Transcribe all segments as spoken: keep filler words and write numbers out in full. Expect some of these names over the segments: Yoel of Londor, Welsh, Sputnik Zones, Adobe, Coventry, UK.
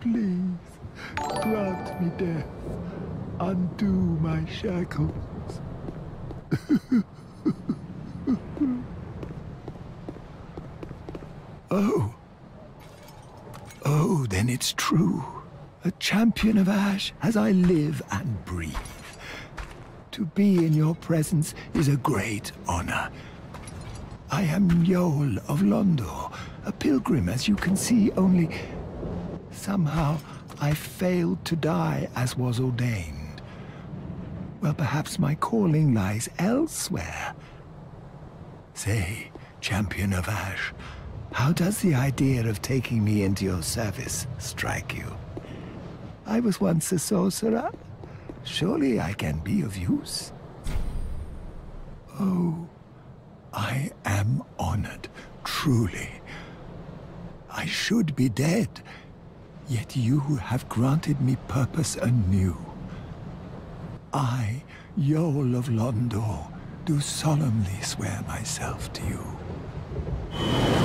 Please grant me death. Undo my shackles. Oh. Oh, then it's true. A champion of Ash as I live and breathe. To be in your presence is a great honor. I am Yoel of Londor, a pilgrim, as you can see, only somehow I failed to die as was ordained. Well, perhaps my calling lies elsewhere. Say, champion of Ash, how does the idea of taking me into your service strike you? I was once a sorcerer. Surely I can be of use. Oh, I am honored, truly. I should be dead, yet you have granted me purpose anew. I, Yoel of Londor, do solemnly swear myself to you. Oh.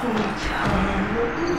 Come on.